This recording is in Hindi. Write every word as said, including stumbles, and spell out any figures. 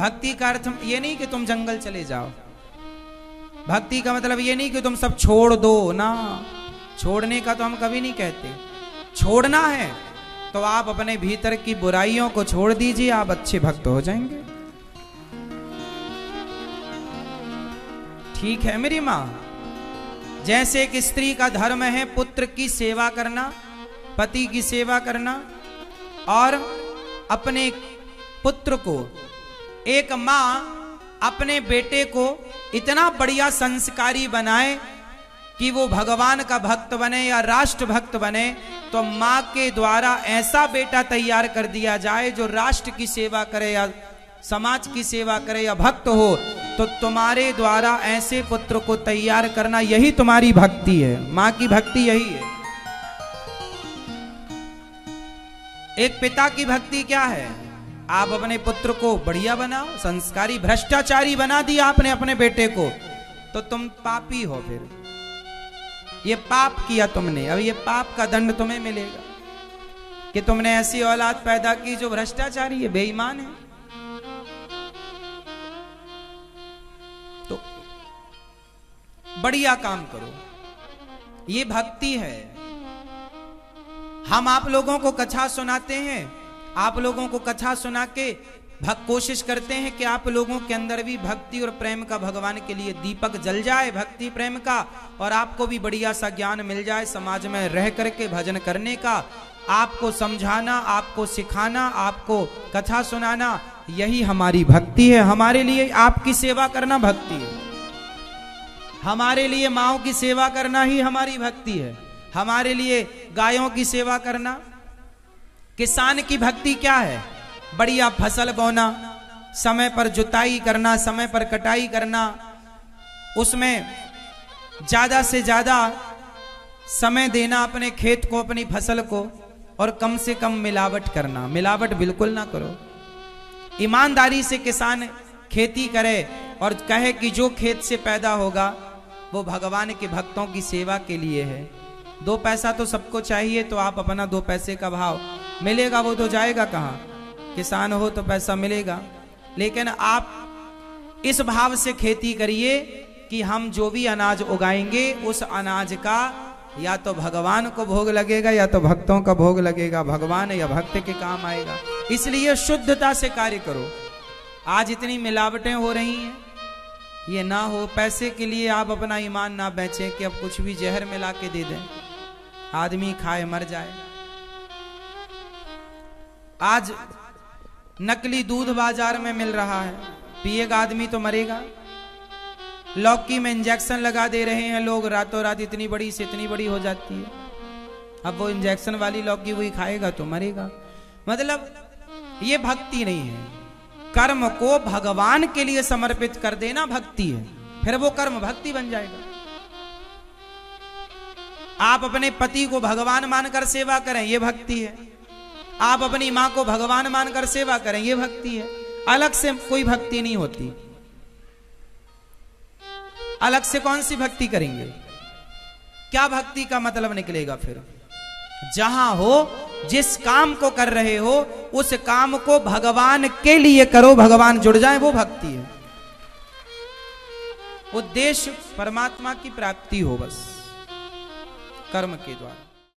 भक्ति का अर्थ ये नहीं कि तुम जंगल चले जाओ, भक्ति का मतलब ये नहीं कि तुम सब छोड़ दो ना, छोड़ने का तो हम कभी नहीं कहते। छोड़ना है तो आप अपने भीतर की बुराइयों को छोड़ दीजिए, आप अच्छे भक्त हो जाएंगे। ठीक है मेरी माँ, जैसे एक स्त्री का धर्म है पुत्र की सेवा करना, पति की सेवा करना, और अपने पुत्र को, एक माँ अपने बेटे को इतना बढ़िया संस्कारी बनाए कि वो भगवान का भक्त बने या राष्ट्र भक्त बने, तो माँ के द्वारा ऐसा बेटा तैयार कर दिया जाए जो राष्ट्र की सेवा करे या समाज की सेवा करे या भक्त हो, तो तुम्हारे द्वारा ऐसे पुत्र को तैयार करना, यही तुम्हारी भक्ति है। माँ की भक्ति यही है। एक पिता की भक्ति क्या है? आप अपने पुत्र को बढ़िया बनाओ, संस्कारी, भ्रष्टाचारी बना दिया आपने अपने बेटे को, तो तुम पापी हो। फिर ये पाप किया तुमने, अब ये पाप का दंड तुम्हें मिलेगा कि तुमने ऐसी औलाद पैदा की जो भ्रष्टाचारी है, बेईमान है। तो बढ़िया काम करो, ये भक्ति है। हम आप लोगों को कथा सुनाते हैं, आप लोगों को कथा सुना के भक्त कोशिश करते हैं कि आप लोगों के अंदर भी भक्ति और प्रेम का भगवान के लिए दीपक जल जाए, भक्ति प्रेम का, और आपको भी बढ़िया सा ज्ञान मिल जाए समाज में रह करके भजन करने का। आपको समझाना, आपको सिखाना, आपको कथा सुनाना, यही हमारी भक्ति है। हमारे लिए आपकी सेवा करना भक्ति है, हमारे लिए माँओं की सेवा करना ही हमारी भक्ति है, हमारे लिए गायों की सेवा करना। किसान की भक्ति क्या है? बढ़िया फसल बोना, समय पर जुताई करना, समय पर कटाई करना, उसमें ज्यादा से ज्यादा समय देना अपने खेत को, अपनी फसल को, और कम से कम मिलावट करना। मिलावट बिल्कुल ना करो। ईमानदारी से किसान खेती करे और कहे कि जो खेत से पैदा होगा वो भगवान के भक्तों की सेवा के लिए है। दो पैसा तो सबको चाहिए, तो आप अपना दो पैसे का भाव मिलेगा वो तो जाएगा कहाँ? किसान हो तो पैसा मिलेगा, लेकिन आप इस भाव से खेती करिए कि हम जो भी अनाज उगाएंगे उस अनाज का या तो भगवान को भोग लगेगा या तो भक्तों का भोग लगेगा, भगवान या भक्त के काम आएगा। इसलिए शुद्धता से कार्य करो। आज इतनी मिलावटें हो रही हैं, ये ना हो। पैसे के लिए आप अपना ईमान ना बेचें कि अब कुछ भी जहर मिला के दे दें, आदमी खाए मर जाए। आज नकली दूध बाजार में मिल रहा है, पिएगा आदमी तो मरेगा। लौकी में इंजेक्शन लगा दे रहे हैं लोग रातों रात, इतनी बड़ी से इतनी बड़ी हो जाती है। अब वो इंजेक्शन वाली लौकी वही खाएगा तो मरेगा। मतलब ये भक्ति नहीं है। कर्म को भगवान के लिए समर्पित कर देना भक्ति है, फिर वो कर्म भक्ति बन जाएगा। आप अपने पति को भगवान मानकर सेवा करें, ये भक्ति है। आप अपनी माँ को भगवान मानकर सेवा करें, ये भक्ति है। अलग से कोई भक्ति नहीं होती। अलग से कौन सी भक्ति करेंगे? क्या भक्ति का मतलब निकलेगा फिर? जहां हो, जिस काम को कर रहे हो, उस काम को भगवान के लिए करो, भगवान जुड़ जाए, वो भक्ति है। उद्देश्य परमात्मा की प्राप्ति हो बस कर्म के द्वारा।